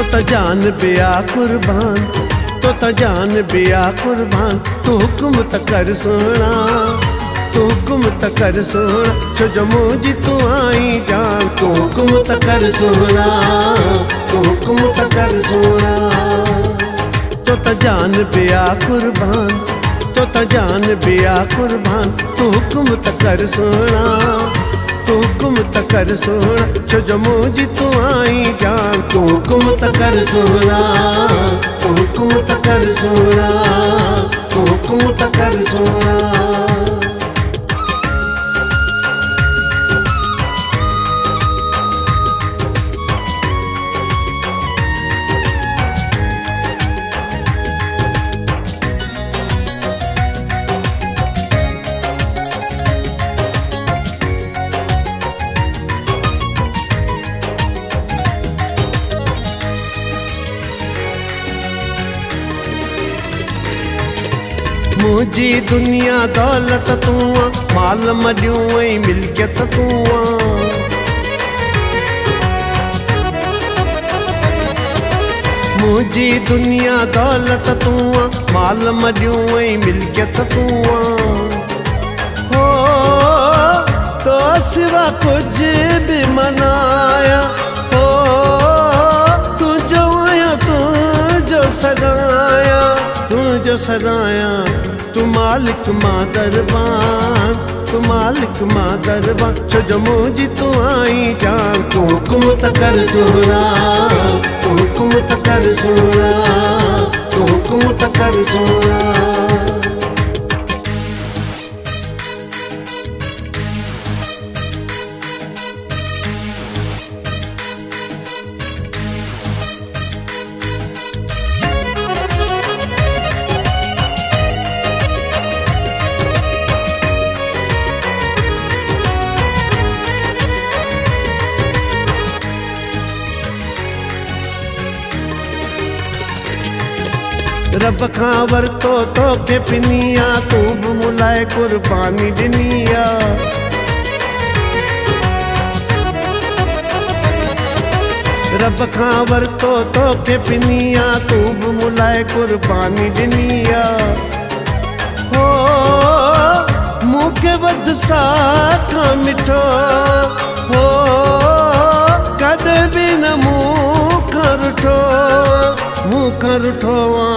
तोता जान भी आ कुर्बान, तोता जान भी आ कुर्बान, तू हुक्म त कर सोना, तू हुक्म त कर सोना, छो जो मुझी तू आई जान, तू हुक्म त कर सोना, तू हुक्म त कर सोना। तोता जान भी आ कुर्बान, तोता जान भी आ कुर्बान, तू हुक्म त कर सोना, तू हुक्म त कर सोना, छो जो मुझी तू आई जान, तू हुक्म त कर सोना, तू हुक्म त कर सोना, तू हुक्म त कर सोना। मुझी दुनिया दौलत तू आ, माल मडियूं ऐं मिल्कियत तू आ, मुझी दुनिया दौलत तू आ, माल मडियूं ऐं मिल्कियत तू आ, हो तो सिवा कुछ भी मनाया, हो तुझो या तुझो सगाया, तुझो सगाया, तू मालिक मां दरबान, तू मालिक मां दरबान, छो जो मुझी तू आई जान, तू हुक्म त कर सोना, तू हुक्म त कर सोना, तू हुक्म त कर सोना। रब खां वरतो तोखे पिनिया, तू बि मूं लाइ कुर्बानी ॾिनी आ, रब खां वरतो तोखे पिनिया, तू बि मूं लाइ कुर्बानी ॾिनी आ, हो मूंखे वध सां मिठो, हो कॾहिं बि न मूंखां रुठो, मूंखां रुठो आ,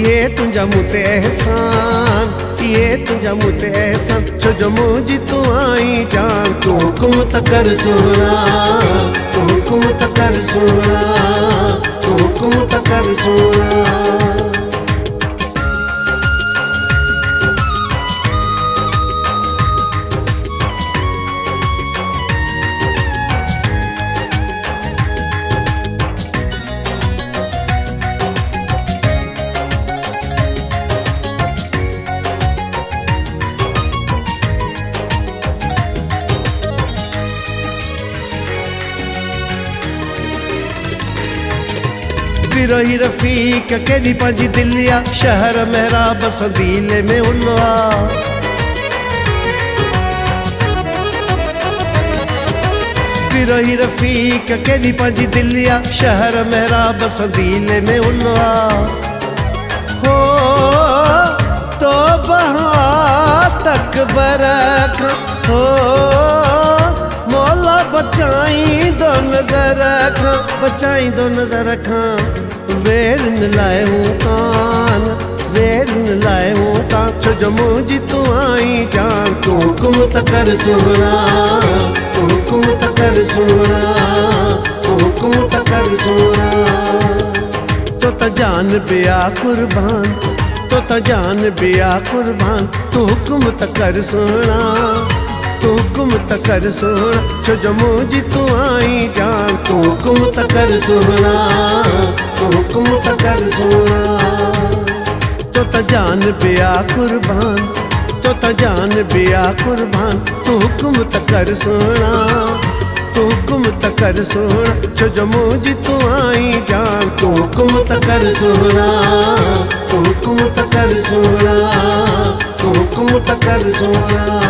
ये तुझा मुते एहसान, ये तुझा मुते एहसान, छो जो मुझी तू आई जान, तू हुक्म त कर सोना, तू हुक्म त कर सोना, तू हुक्म त कर सोना। विरोही रफीक केॾी पंहिंजी दिलि आ, शहर महराब सदीले में उलो आ, विरोही रफीक केॾी पंहिंजी दिलि आ, शहर महराब सदीले में उलो आ, हो तो बहा तक बरख, हो मौला बचाईंदो नज़र खां, बचाईंदो नज़र खां, वेरन लाए हूँ कान, वेरन लाए हूँ कान, छो जो मुझी तू आई जान, तू हुक्म त कर सोना, तू हुक्म त कर सोना, तू हुक्म त कर सोना। तोता जान भी आ कुर्बान, तोता जान भी आ कुर्बान, तू हुक्म त कर सोना, तू हुक्म त कर सोना, छो जो मुझी तू आई जान, तू हुक्म त कर सोना, तू हुक्म त कर सोना। तोता जान भी आ कुर्बान, तोता जान भी आ कुर्बान, तू हुक्म त कर सोना, तू हुक्म त कर सोना, छो जो मुझी तू आई जान, तू हुक्म त कर सोना, तू हुक्म त कर सोना, तू हुक्म त कर सोना।